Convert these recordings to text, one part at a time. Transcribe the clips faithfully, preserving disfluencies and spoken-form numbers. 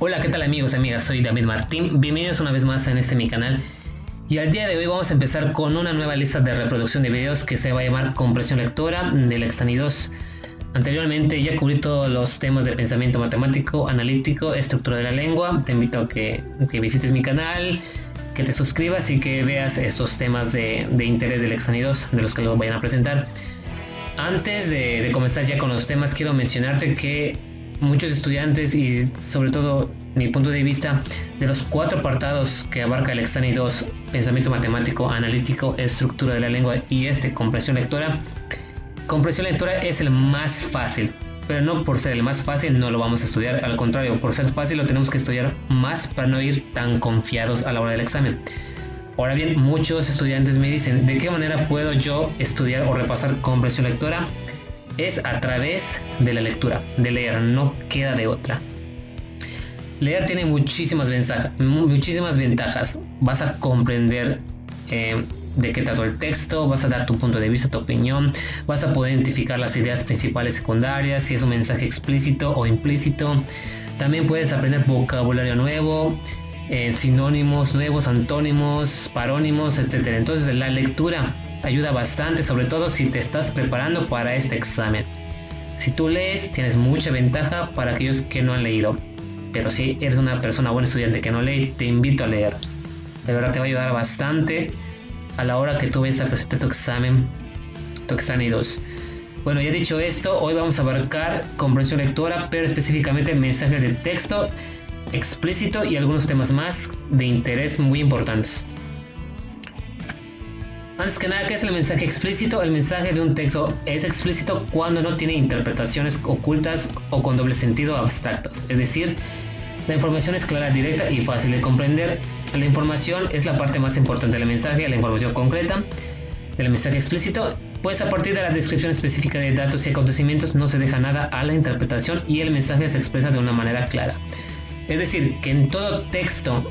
Hola, ¿qué tal amigos y amigas? Soy David Martín, bienvenidos una vez más en este mi canal. Y al día de hoy vamos a empezar con una nueva lista de reproducción de videos que se va a llamar Compresión Lectora del Exani dos. Anteriormente ya cubrí todos los temas de pensamiento matemático, analítico, estructura de la lengua. Te invito a que, que visites mi canal, que te suscribas y que veas estos temas de, de interés del Exani dos, de los que los vayan a presentar. Antes de, de comenzar ya con los temas, quiero mencionarte que muchos estudiantes y sobre todo mi punto de vista de los cuatro apartados que abarca el Exani dos, pensamiento matemático, analítico, estructura de la lengua y este compresión lectora, compresión lectora es el más fácil, pero no por ser el más fácil no lo vamos a estudiar, al contrario, por ser fácil lo tenemos que estudiar más para no ir tan confiados a la hora del examen. Ahora bien, muchos estudiantes me dicen, ¿de qué manera puedo yo estudiar o repasar compresión lectora? Es a través de la lectura, de leer, no queda de otra. Leer tiene muchísimas ventajas, muchísimas ventajas. Vas a comprender eh, de qué trató el texto, vas a dar tu punto de vista, tu opinión, vas a poder identificar las ideas principales, secundarias, si es un mensaje explícito o implícito. También puedes aprender vocabulario nuevo, eh, sinónimos nuevos, antónimos, parónimos, etcétera. Entonces la lectura ayuda bastante, sobre todo si te estás preparando para este examen. Si tú lees, tienes mucha ventaja para aquellos que no han leído. Pero si eres una persona, buen estudiante que no lee, te invito a leer. De verdad te va a ayudar bastante a la hora que tú vayas a presentar tu examen, tu Exani dos. Bueno, ya dicho esto, hoy vamos a abarcar comprensión lectora, pero específicamente mensajes de texto explícito y algunos temas más de interés muy importantes. Antes que nada, ¿qué es el mensaje explícito? El mensaje de un texto es explícito cuando no tiene interpretaciones ocultas o con doble sentido abstractas. Es decir, la información es clara, directa y fácil de comprender. La información es la parte más importante del mensaje, la información concreta del mensaje explícito. Pues a partir de la descripción específica de datos y acontecimientos no se deja nada a la interpretación y el mensaje se expresa de una manera clara. Es decir, que en todo texto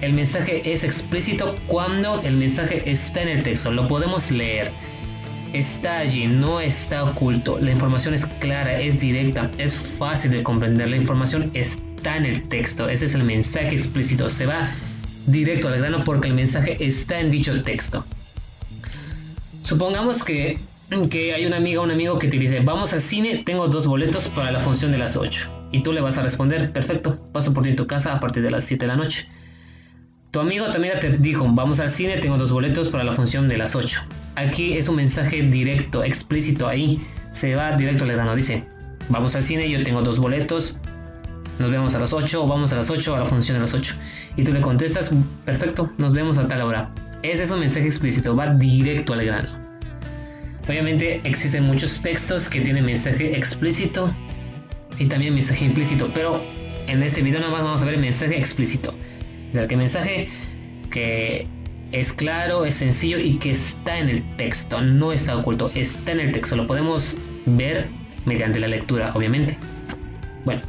el mensaje es explícito cuando el mensaje está en el texto, lo podemos leer, está allí, no está oculto, la información es clara, es directa, es fácil de comprender, la información está en el texto, ese es el mensaje explícito, se va directo al grano porque el mensaje está en dicho texto. Supongamos que, que hay una amiga o un amigo que te dice, vamos al cine, tengo dos boletos para la función de las ocho, y tú le vas a responder, perfecto, paso por ti en tu casa a partir de las siete de la noche. Tu amigo o tu amiga te dijo, vamos al cine, tengo dos boletos para la función de las ocho. Aquí es un mensaje directo, explícito, ahí se va directo al grano. Dice, vamos al cine, yo tengo dos boletos, nos vemos a las ocho, o vamos a las ocho, a la función de las ocho. Y tú le contestas, perfecto, nos vemos a tal hora. Ese es un mensaje explícito, va directo al grano. Obviamente existen muchos textos que tienen mensaje explícito y también mensaje implícito, pero en este video nada más vamos a ver el mensaje explícito. O sea, que mensaje que es claro, es sencillo y que está en el texto, no está oculto, está en el texto, lo podemos ver mediante la lectura, obviamente. Bueno,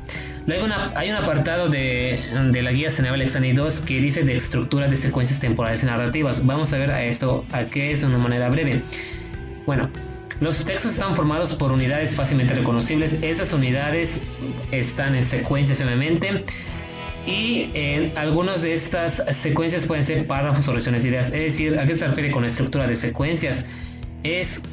luego una, hay un apartado de, de la guía Ceneval Exani dos que dice de estructura de secuencias temporales y narrativas. Vamos a ver a esto, a qué es de una manera breve. Bueno, los textos están formados por unidades fácilmente reconocibles, esas unidades están en secuencias obviamente. Y en algunas de estas secuencias pueden ser párrafos o oraciones ideas. Es decir, ¿a qué se refiere con estructura de secuencias? Es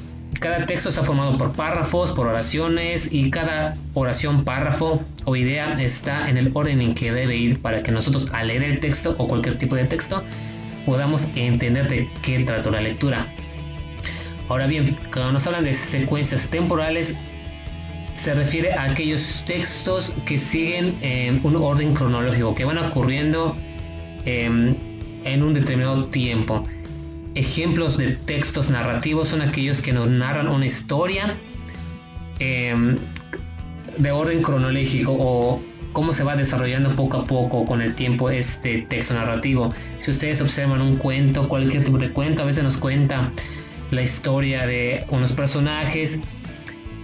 cada texto está formado por párrafos, por oraciones y cada oración, párrafo o idea está en el orden en que debe ir para que nosotros al leer el texto o cualquier tipo de texto podamos entender de qué trató la lectura. Ahora bien, cuando nos hablan de secuencias temporales, se refiere a aquellos textos que siguen eh, un orden cronológico, que van ocurriendo eh, en un determinado tiempo. Ejemplos de textos narrativos son aquellos que nos narran una historia eh, de orden cronológico o cómo se va desarrollando poco a poco con el tiempo este texto narrativo. Si ustedes observan un cuento, cualquier tipo de cuento, a veces nos cuenta la historia de unos personajes,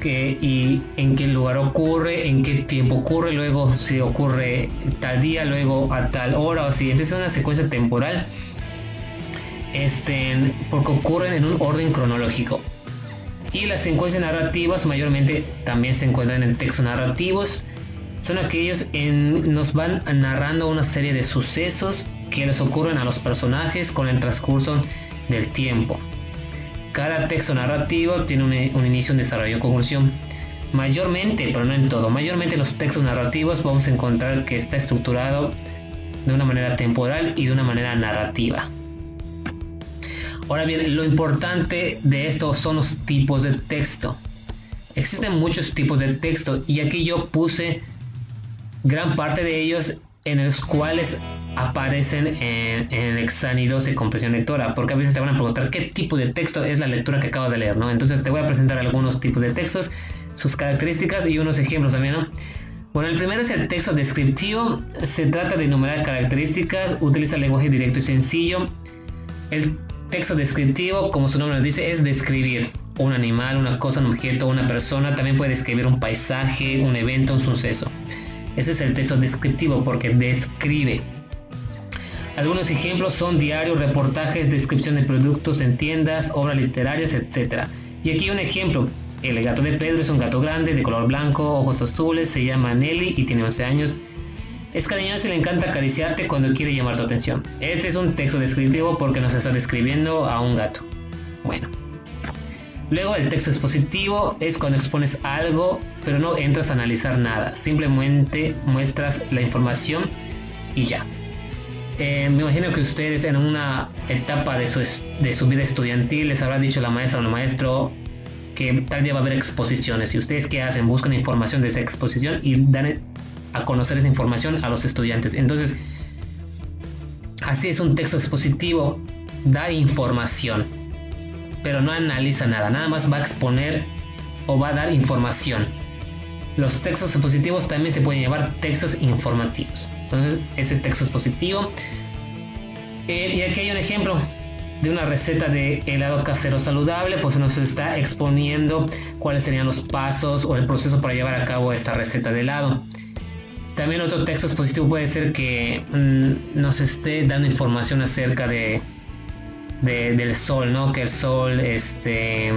Que, y en qué lugar ocurre, en qué tiempo ocurre, luego si ocurre tal día, luego a tal hora o así. Entonces es una secuencia temporal este, porque ocurren en un orden cronológico. Y las secuencias narrativas mayormente también se encuentran en textos narrativos son aquellos en nos van narrando una serie de sucesos que les ocurren a los personajes con el transcurso del tiempo. Cada texto narrativo tiene un, un inicio, un desarrollo y conclusión. Mayormente, pero no en todo, mayormente los textos narrativos vamos a encontrar que está estructurado de una manera temporal y de una manera narrativa. Ahora bien, lo importante de esto son los tipos de texto. Existen muchos tipos de texto y aquí yo puse gran parte de ellos en los cuales aparecen en, en Exani dos en comprensión lectora, porque a veces te van a preguntar qué tipo de texto es la lectura que acabo de leer, ¿no? Entonces te voy a presentar algunos tipos de textos, sus características y unos ejemplos también, ¿no? Bueno, el primero es el texto descriptivo. Se trata de enumerar características, utiliza el lenguaje directo y sencillo. El texto descriptivo, como su nombre nos dice, es describir un animal, una cosa, un objeto, una persona. También puede describir un paisaje, un evento, un suceso. Ese es el texto descriptivo porque describe. Algunos ejemplos son diarios, reportajes, descripción de productos en tiendas, obras literarias, etcétera. Y aquí un ejemplo. El gato de Pedro es un gato grande, de color blanco, ojos azules, se llama Nelly y tiene once años. Es cariñoso y le encanta acariciarte cuando quiere llamar tu atención. Este es un texto descriptivo porque nos está describiendo a un gato. Bueno. Luego el texto expositivo es cuando expones algo, pero no entras a analizar nada. Simplemente muestras la información y ya. Eh, me imagino que ustedes en una etapa de su, de su vida estudiantil les habrá dicho la maestra o el maestro que tal día va a haber exposiciones. ¿Y ustedes qué hacen? Buscan información de esa exposición y dan a conocer esa información a los estudiantes. Entonces, así es un texto expositivo. Da información, pero no analiza nada. Nada más va a exponer o va a dar información. Los textos expositivos también se pueden llevar textos informativos. Entonces, ese texto expositivo. Eh, y aquí hay un ejemplo de una receta de helado casero saludable, pues nos está exponiendo cuáles serían los pasos o el proceso para llevar a cabo esta receta de helado. También otro texto expositivo puede ser que mmm, nos esté dando información acerca de, de del sol, ¿no? Que el sol este,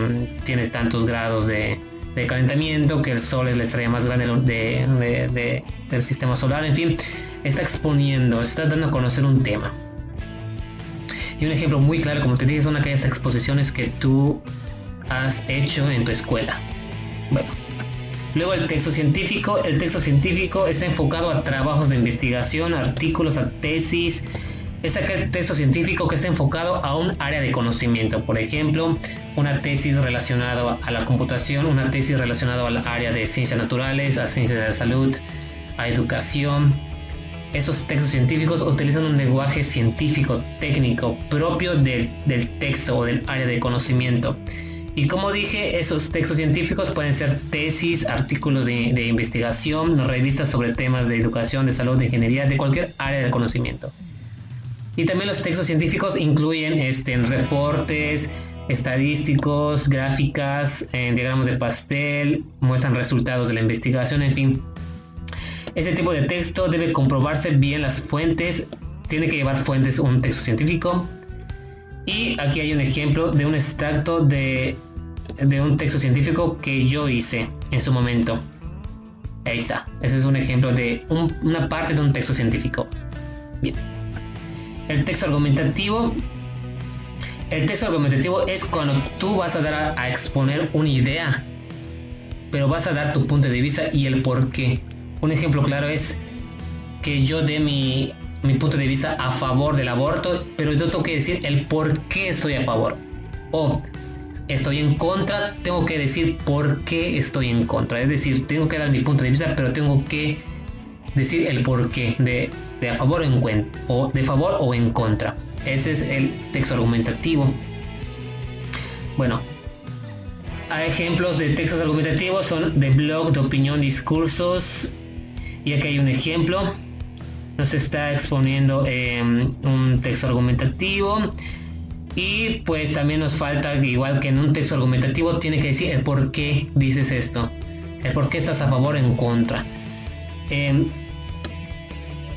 tiene tantos grados de, de calentamiento, que el sol es la estrella más grande de, de, de, del sistema solar, en fin, está exponiendo, está dando a conocer un tema. Y un ejemplo muy claro, como te dije, son aquellas exposiciones que tú has hecho en tu escuela. Bueno, luego el texto científico. El texto científico está enfocado a trabajos de investigación, artículos, a tesis. Es aquel texto científico que está enfocado a un área de conocimiento. Por ejemplo, una tesis relacionada a la computación, una tesis relacionada al área de ciencias naturales, a ciencias de la salud, a educación. Esos textos científicos utilizan un lenguaje científico, técnico, propio del, del texto o del área de conocimiento. Y como dije, esos textos científicos pueden ser tesis, artículos de, de investigación, revistas sobre temas de educación, de salud, de ingeniería, de cualquier área de conocimiento. Y también los textos científicos incluyen este, reportes estadísticos, gráficas, eh, diagramas de pastel, muestran resultados de la investigación, en fin. Este tipo de texto debe comprobarse bien las fuentes, tiene que llevar fuentes un texto científico. Y aquí hay un ejemplo de un extracto de, de un texto científico que yo hice en su momento. Ahí está, ese es un ejemplo de un, una parte de un texto científico. Bien. El texto argumentativo. El texto argumentativo es cuando tú vas a dar a, a exponer una idea, pero vas a dar tu punto de vista y el por qué. Un ejemplo claro es que yo dé mi, mi punto de vista a favor del aborto, pero yo tengo que decir el por qué estoy a favor. O estoy en contra, tengo que decir por qué estoy en contra. Es decir, tengo que dar mi punto de vista, pero tengo que decir el por qué de, de a favor o en contra, o de favor o en contra. Ese es el texto argumentativo. Bueno. Ejemplos de textos argumentativos son de blog, de opinión, discursos. Y aquí hay un ejemplo, nos está exponiendo eh, un texto argumentativo. Y pues también nos falta, igual que en un texto argumentativo, tiene que decir el por qué dices esto, el por qué estás a favor o en contra. Eh,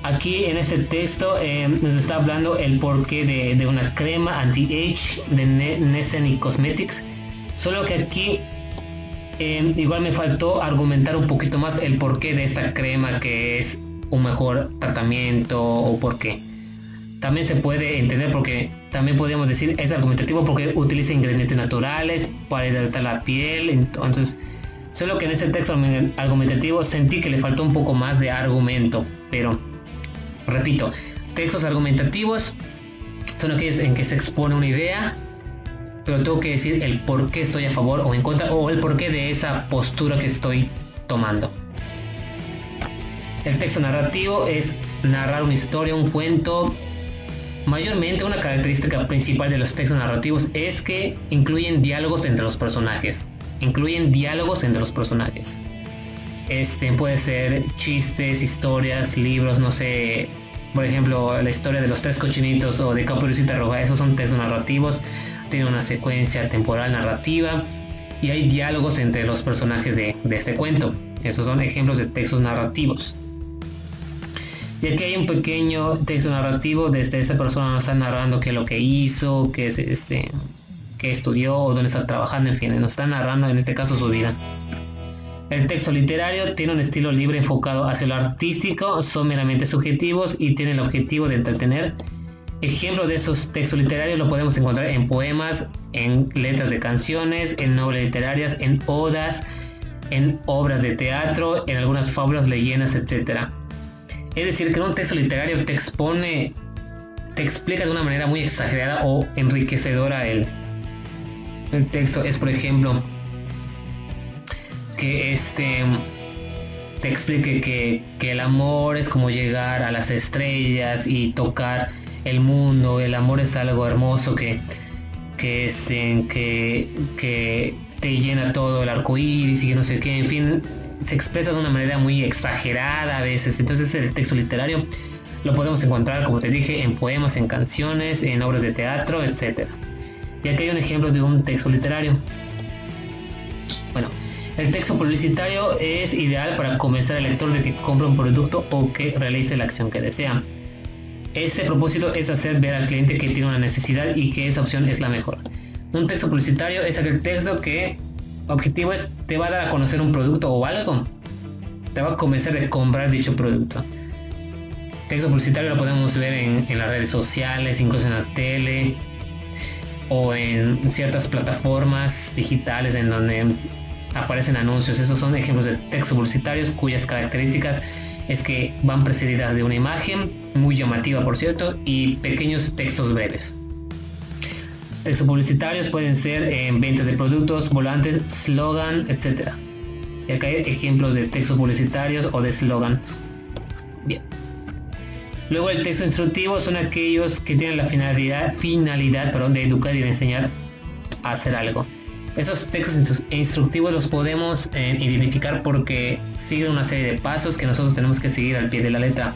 aquí en este texto eh, nos está hablando el porqué de, de una crema anti-age de Nesenic Cosmetics. Solo que aquí Eh, igual me faltó argumentar un poquito más el porqué de esta crema, que es un mejor tratamiento o por qué. También se puede entender, porque también podríamos decir es argumentativo porque utiliza ingredientes naturales para hidratar la piel. Entonces, solo que en ese texto argumentativo sentí que le faltó un poco más de argumento. Pero, repito, textos argumentativos son aquellos en que se expone una idea, pero tengo que decir el por qué estoy a favor o en contra, o el porqué de esa postura que estoy tomando. El texto narrativo es narrar una historia, un cuento. Mayormente una característica principal de los textos narrativos es que incluyen diálogos entre los personajes. Incluyen diálogos entre los personajes. Este puede ser chistes, historias, libros, no sé. Por ejemplo, la historia de los tres cochinitos o de Caperucita Roja. Esos son textos narrativos. Tienen una secuencia temporal narrativa. Y hay diálogos entre los personajes de, de este cuento. Esos son ejemplos de textos narrativos. Y aquí hay un pequeño texto narrativo desde esa persona nos está narrando qué es lo que hizo, qué es este, qué estudió, o dónde está trabajando, en fin, nos está narrando en este caso su vida. El texto literario tiene un estilo libre enfocado hacia lo artístico, son meramente subjetivos y tiene el objetivo de entretener. Ejemplos de esos textos literarios lo podemos encontrar en poemas, en letras de canciones, en novelas literarias, en odas, en obras de teatro, en algunas fábulas, leyendas, etcétera. Es decir, que en un texto literario te expone, te explica de una manera muy exagerada o enriquecedora el, el texto. Es, por ejemplo, que este te explique que, que el amor es como llegar a las estrellas y tocar el mundo. El amor es algo hermoso que, que, es, que, que te llena todo el arco iris y no sé qué, en fin. Se expresa de una manera muy exagerada a veces. Entonces el texto literario lo podemos encontrar, como te dije, en poemas, en canciones, en obras de teatro, etcétera. Y aquí hay un ejemplo de un texto literario. Bueno, el texto publicitario es ideal para convencer al lector de que compre un producto o que realice la acción que desea. Ese propósito es hacer ver al cliente que tiene una necesidad y que esa opción es la mejor. Un texto publicitario es aquel texto que objetivo es, te va a dar a conocer un producto o algo, te va a convencer de comprar dicho producto. Texto publicitario lo podemos ver en, en las redes sociales, incluso en la tele o en ciertas plataformas digitales en donde aparecen anuncios. Esos son ejemplos de textos publicitarios cuyas características es que van precedidas de una imagen muy llamativa, por cierto, y pequeños textos breves. Textos publicitarios pueden ser en eh, ventas de productos, volantes, slogan, etcétera. Y acá hay ejemplos de textos publicitarios o de slogans. Bien. Luego el texto instructivo son aquellos que tienen la finalidad, finalidad perdón, de educar y de enseñar a hacer algo. Esos textos instructivos los podemos eh, identificar porque siguen una serie de pasos que nosotros tenemos que seguir al pie de la letra.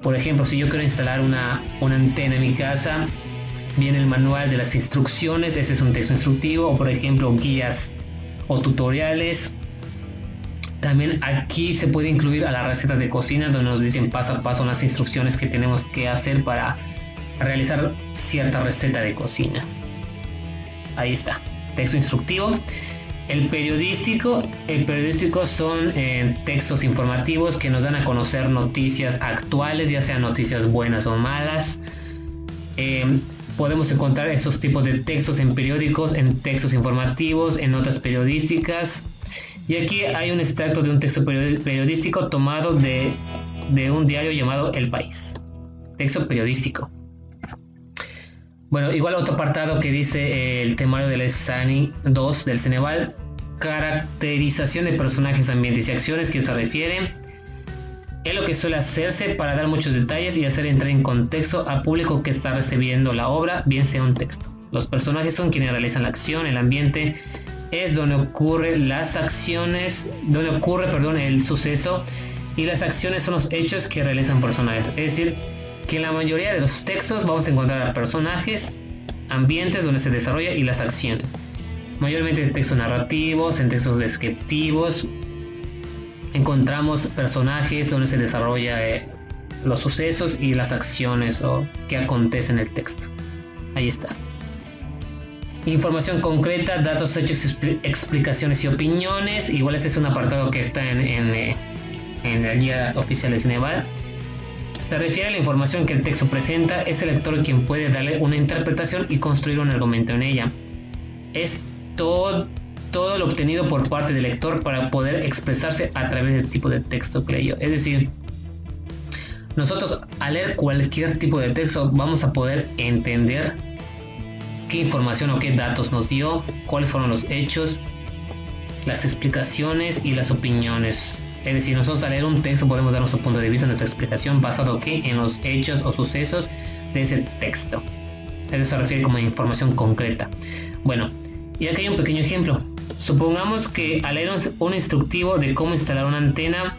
Por ejemplo, si yo quiero instalar una, una antena en mi casa, viene el manual de las instrucciones, ese es un texto instructivo, o por ejemplo guías o tutoriales. También aquí se puede incluir a las recetas de cocina, donde nos dicen paso a paso las instrucciones que tenemos que hacer para realizar cierta receta de cocina. Ahí está, texto instructivo. El periodístico, el periodístico son eh, textos informativos que nos dan a conocer noticias actuales, ya sean noticias buenas o malas. eh, Podemos encontrar esos tipos de textos en periódicos, en textos informativos, en notas periodísticas. Y aquí hay un extracto de un texto periodístico tomado de, de un diario llamado El País. Texto periodístico. Bueno, igual otro apartado que dice el temario del Exani dos del Ceneval. Caracterización de personajes, ambientes y acciones que se refieren. Es lo que suele hacerse para dar muchos detalles y hacer entrar en contexto al público que está recibiendo la obra, bien sea un texto. Los personajes son quienes realizan la acción, el ambiente es donde ocurren las acciones, donde ocurre, perdón, el suceso, y las acciones son los hechos que realizan personajes. Es decir, que en la mayoría de los textos vamos a encontrar personajes, ambientes donde se desarrolla y las acciones. Mayormente en textos narrativos, en textos descriptivos, encontramos personajes donde se desarrollan eh, los sucesos y las acciones o que acontece en el texto. Ahí está. Información concreta, datos, hechos, expl explicaciones y opiniones. Igual ese es un apartado que está en, en, en la guía oficial de Ceneval. Se refiere a la información que el texto presenta. Es el lector quien puede darle una interpretación y construir un argumento en ella. Es todo, todo lo obtenido por parte del lector para poder expresarse a través del tipo de texto que leyó. Es decir, nosotros al leer cualquier tipo de texto vamos a poder entender qué información o qué datos nos dio, cuáles fueron los hechos, las explicaciones y las opiniones. Es decir, nosotros al leer un texto podemos dar nuestro punto de vista, nuestra explicación, basado ¿qué? en los hechos o sucesos de ese texto. Eso se refiere como información concreta. Bueno, y aquí hay un pequeño ejemplo. Supongamos que al leer un instructivo de cómo instalar una antena,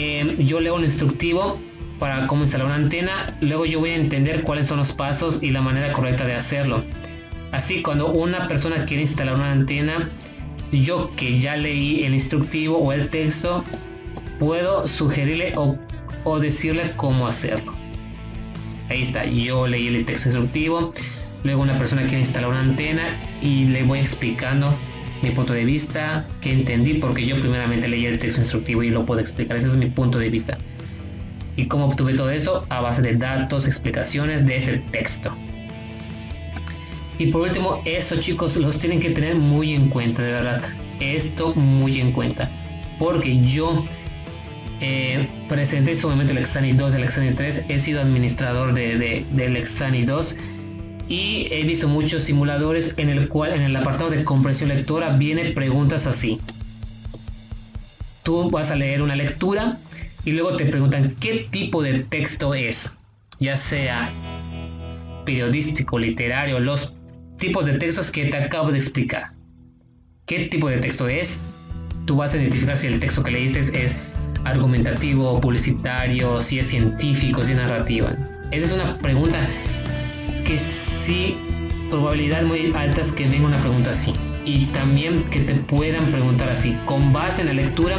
Eh, yo leo un instructivo para cómo instalar una antena, luego yo voy a entender cuáles son los pasos y la manera correcta de hacerlo. Así, cuando una persona quiere instalar una antena, yo que ya leí el instructivo o el texto, puedo sugerirle o, o decirle cómo hacerlo. Ahí está, yo leí el texto instructivo, luego una persona quiere instalar una antena y le voy explicando mi punto de vista, que entendí, porque yo primeramente leí el texto instructivo y lo puedo explicar. Ese es mi punto de vista. ¿Y cómo obtuve todo eso? A base de datos, explicaciones de ese texto. Y por último, eso, chicos, los tienen que tener muy en cuenta, de verdad. Esto muy en cuenta. Porque yo eh, presenté en su momento el Exani dos, el Exani tres. He sido administrador de, de, del Exani dos. Y he visto muchos simuladores en el cual en el apartado de comprensión lectora vienen preguntas así. Tú vas a leer una lectura y luego te preguntan qué tipo de texto es. Ya sea periodístico, literario, los tipos de textos que te acabo de explicar. ¿Qué tipo de texto es? Tú vas a identificar si el texto que leíste es, es argumentativo, publicitario, si es científico, si es narrativa. Esa es una pregunta que sí, probabilidad muy altas que venga una pregunta así, y también que te puedan preguntar así, con base en la lectura,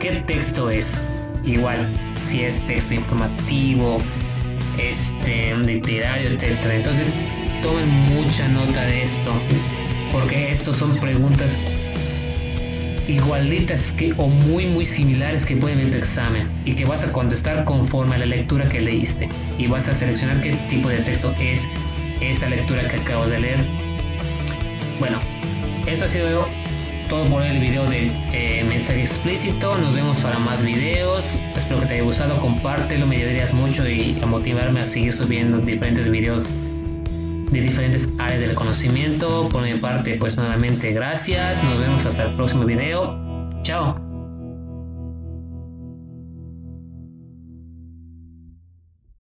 ¿qué texto es? Igual, si es texto informativo, este, literario, etcétera. Entonces, tomen mucha nota de esto, porque estos son preguntas igualitas que, o muy muy similares que pueden ver tu examen y que vas a contestar conforme a la lectura que leíste, y vas a seleccionar qué tipo de texto es esa lectura que acabo de leer. Bueno, eso ha sido todo por el video de eh, mensaje explícito. Nos vemos para más videos. Espero que te haya gustado, compártelo, me ayudarías mucho y a motivarme a seguir subiendo diferentes videos de diferentes áreas del conocimiento. Por mi parte, pues nuevamente gracias, nos vemos hasta el próximo video, chao.